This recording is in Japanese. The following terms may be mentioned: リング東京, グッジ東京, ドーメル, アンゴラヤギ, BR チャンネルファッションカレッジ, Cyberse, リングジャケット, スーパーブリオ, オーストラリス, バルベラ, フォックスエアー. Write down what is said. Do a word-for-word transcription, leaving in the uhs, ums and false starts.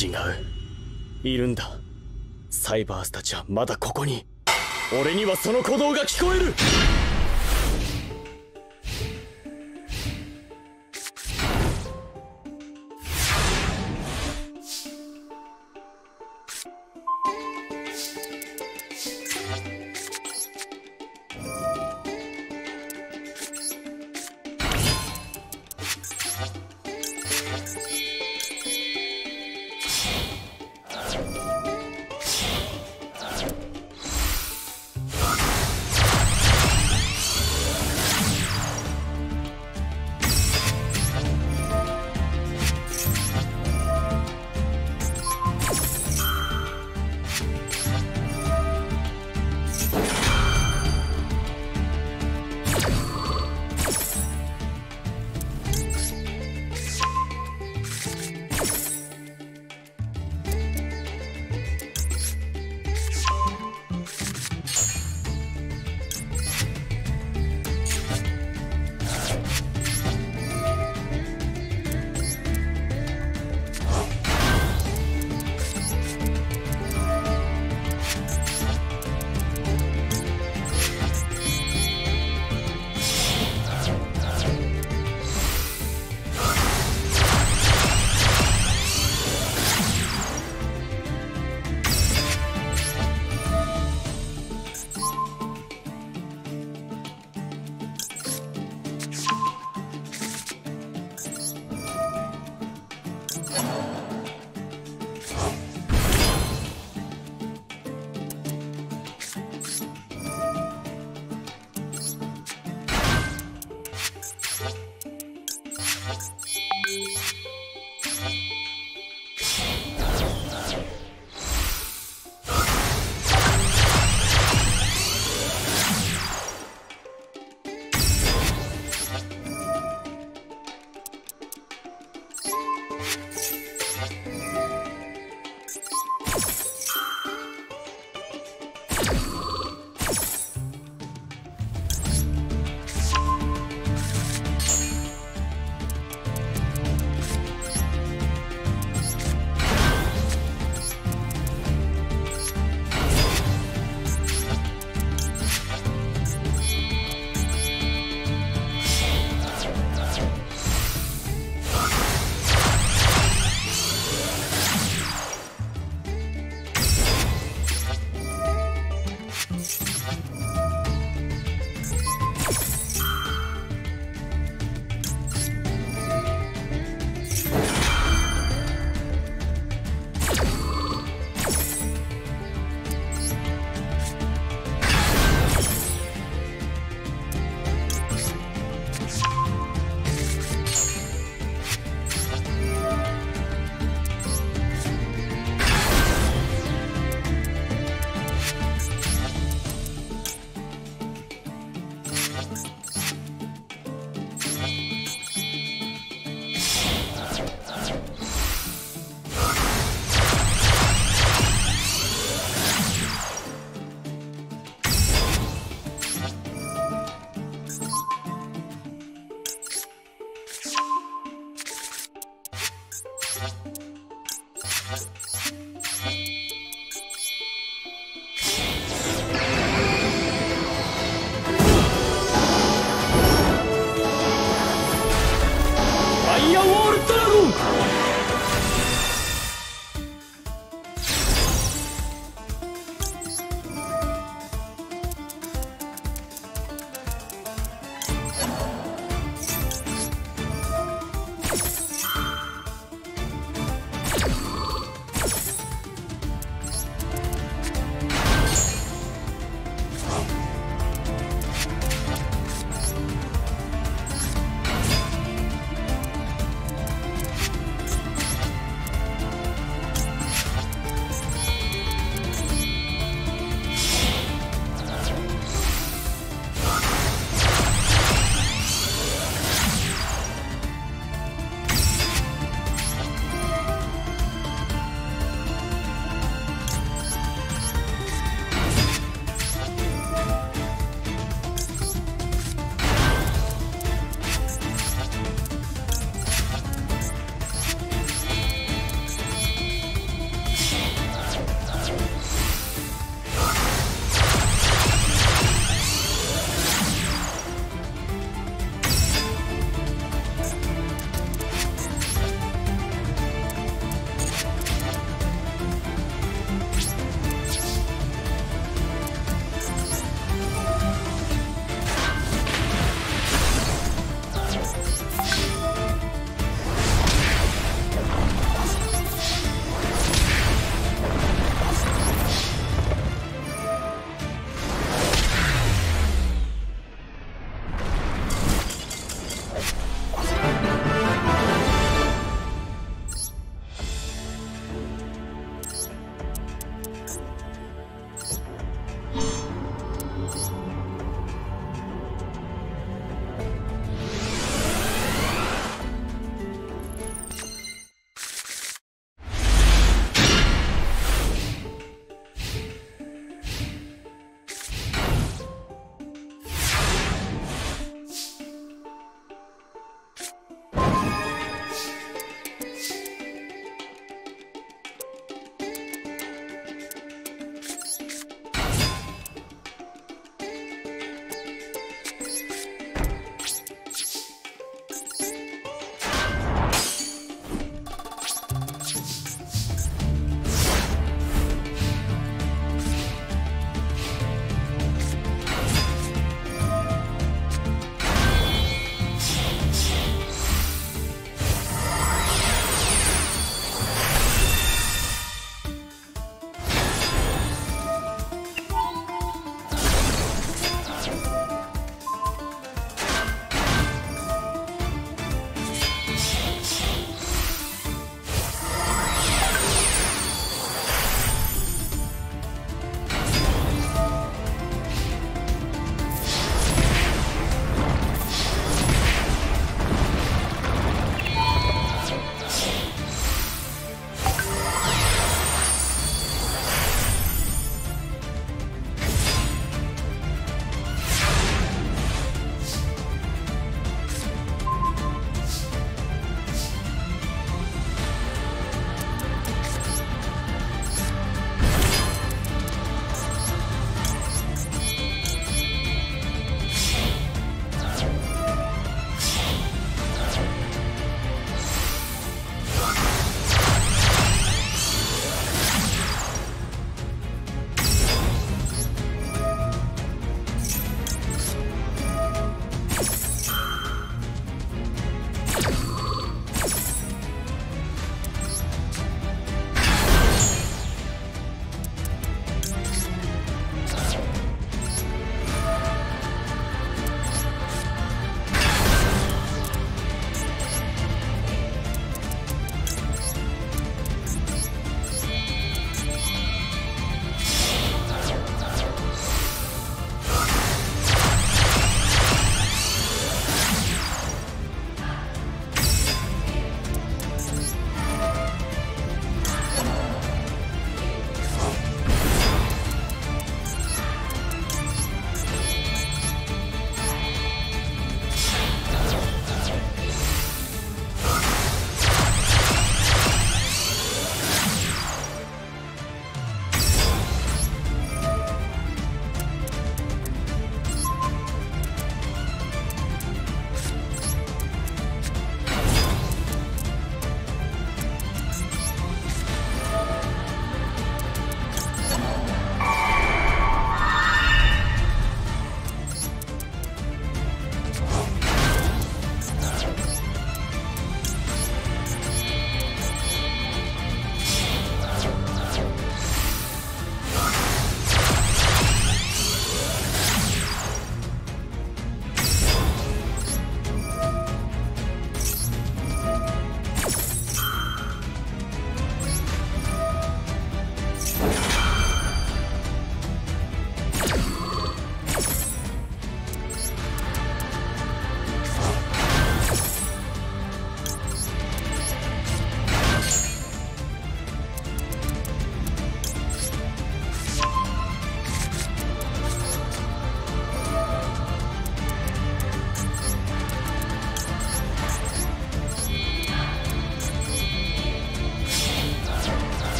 違う。いるんだ。サイバースたちはまだここに。俺にはその鼓動が聞こえる。ファイアウォールドラゴン！